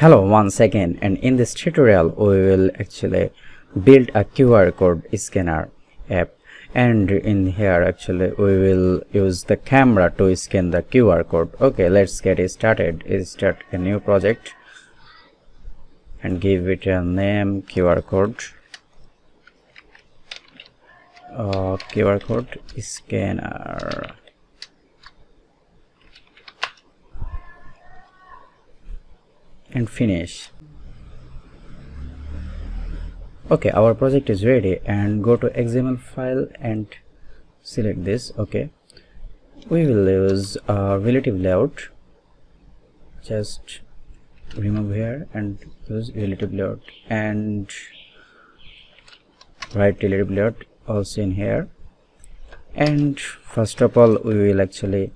Hello once again, and in this tutorial we will actually build a QR code scanner app, and in here actually we will use the camera to scan the QR code. Okay, let's get started. Start a new project and give it a name QR code. QR code scanner. And finish. Okay, our project is ready, and go to XML file and select this. Okay, we will use relative layout. Just remove here and use relative layout and write relative layout also in here. And first of all, we will actually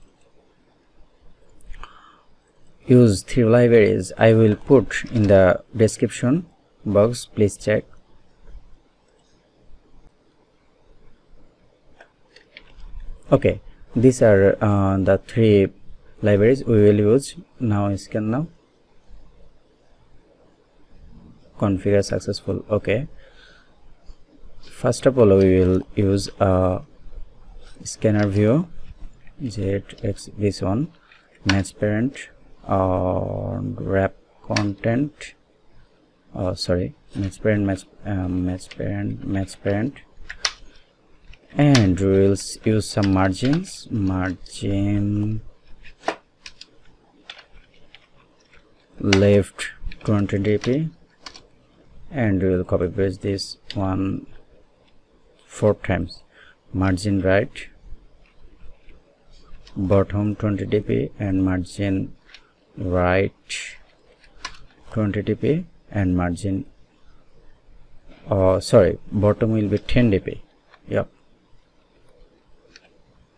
use three libraries. I will put in the description box, please check. Okay, these are the three libraries we will use. Now scan now. Configure successful. Okay, first of all we will use a scanner view, ZX, this one, match parent and wrap content. Oh sorry, match parent, and we will use some margin left 20dp, and we will copy paste this one 4 times, margin right bottom 20dp and margin right 20dp and margin bottom will be 10dp, yep,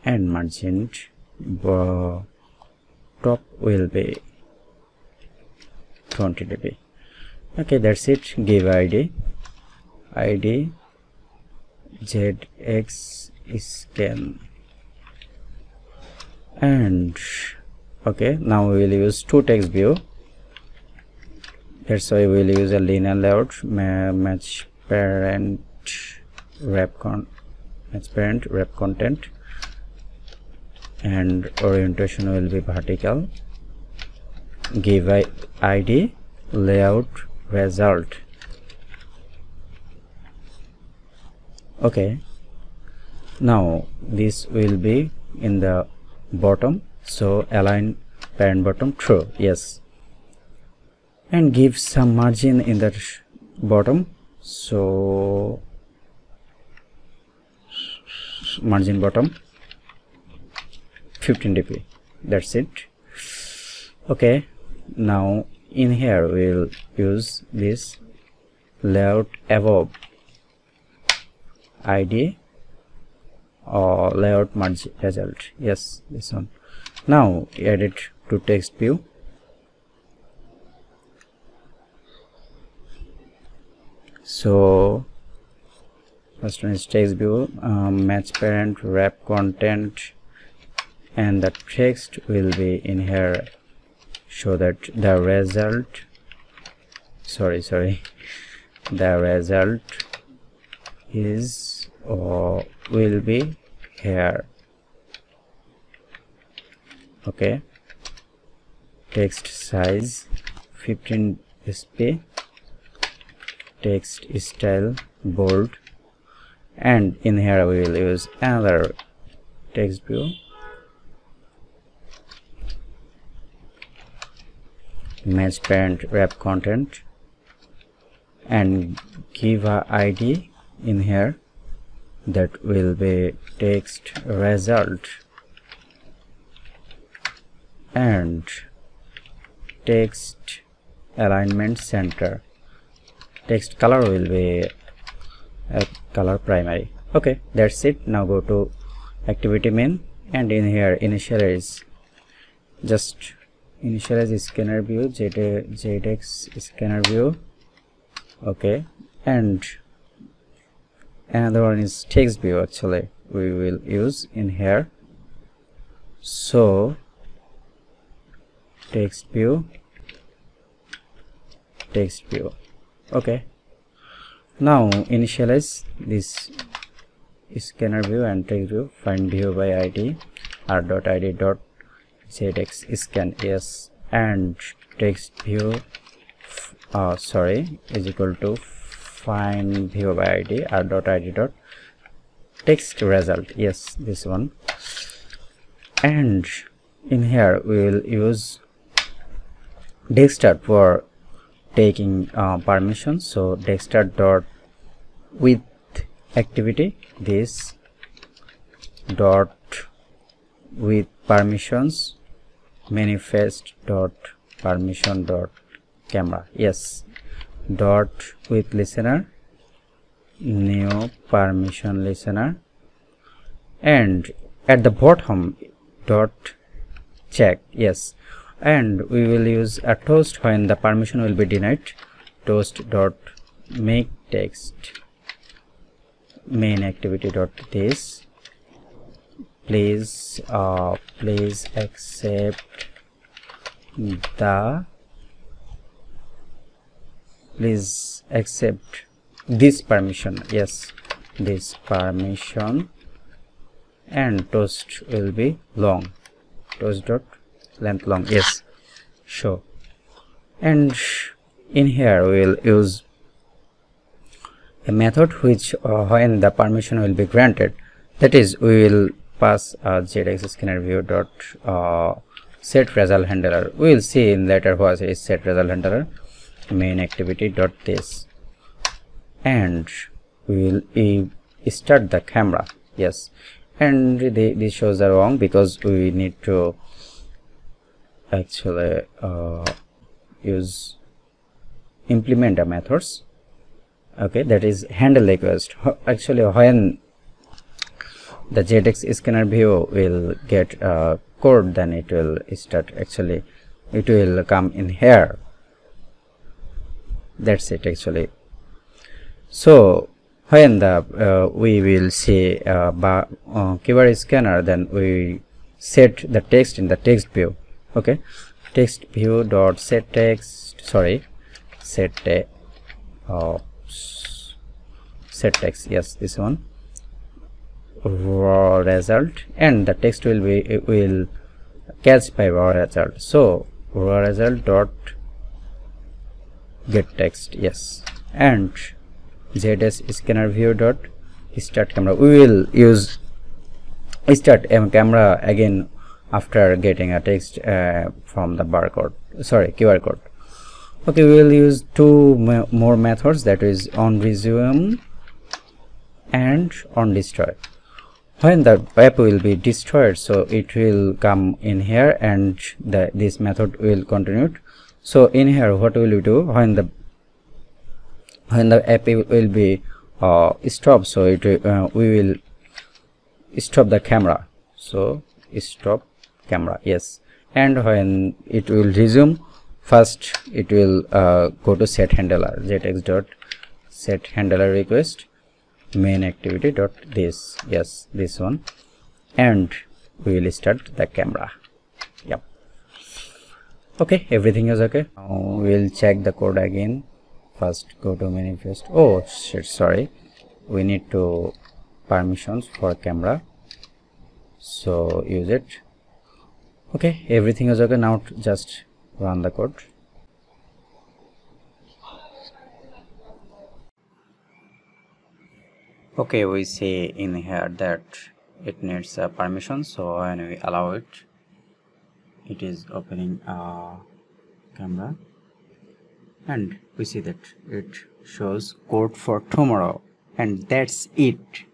and margin top will be 20dp. Okay, that's it. Give id ZX scan, and okay, now we will use two text view. That's why we will use a linear layout, match parent wrap content, and orientation will be vertical. Give id layout result. Okay, now this will be in the bottom, so align parent bottom true, yes, and give some margin in the bottom, so margin bottom 15dp. That's it. Okay, now in here we'll use this layout above id or layout margin result, yes, this one. Now edit to text view, so first one is text view, match parent wrap content, and the text will be in here, show that the result, the result is or will be here. Okay, text size 15 sp, text style bold, and in here we will use another text view, match parent wrap content, and give a id in here, that will be text result, and text alignment center, text color will be a color primary. Okay, that's it. Now go to activity main, and in here initialize, just initialize scanner view, ZX scanner view. Okay, and another one is text view, actually we will use in here, so text view text view. Okay, now initialize this scanner view and text view. Find view by id r.id dot ZXscan yes and text view is equal to find view by id r.id dot text result. Yes, this one. And in here we will use Dexter for taking permission. So Dexter dot with activity, this dot with permissions, manifest dot permission dot camera. Yes, dot with listener, new permission listener, and at the bottom dot check. Yes, and we will use a toast when the permission will be denied. Toast dot make text main activity dot this, please accept the this permission. Yes, this permission. And toast will be long, toast dot length long. Yes, show. And in here we will use a method which when the permission will be granted, that is we will pass ZXscannerView dot set result handler. We will see in later what is set result handler, main activity dot this, and we will start the camera. Yes, and these shows are wrong because we need to actually implement the methods. Okay, that is handle request. Actually when the ZXscannerView will get code, then it will start. Actually it will come in here. That's it actually. So when the we will see QR scanner, then we set the text in the text view. Okay, text view dot set text, set text. Yes, this one raw result, and the text will be catch by raw result. So raw result dot get text. Yes, and ZXscannerView dot start camera. We will use start camera again after getting a text from the barcode, QR code. Okay, we will use two more methods, that is on resume and on destroy. When the app will be destroyed, so it will come in here, and this method will continue. So in here what will we do when the app will be stopped? So it we will stop the camera. So stop camera. Yes, and when it will resume, first it will go to set handler, ZX dot set handler request, main activity dot this. Yes, this one, and we will start the camera. Yep. Okay, everything is okay. Now we'll check the code again. First go to manifest. Oh shit, sorry, we need to permissions for camera, so use it. Okay, everything is okay. Now just run the code. Okay, we see in here that it needs a permission, so when we allow it, it is opening a camera, and we see that it shows Code For Tomorrow, and that's it.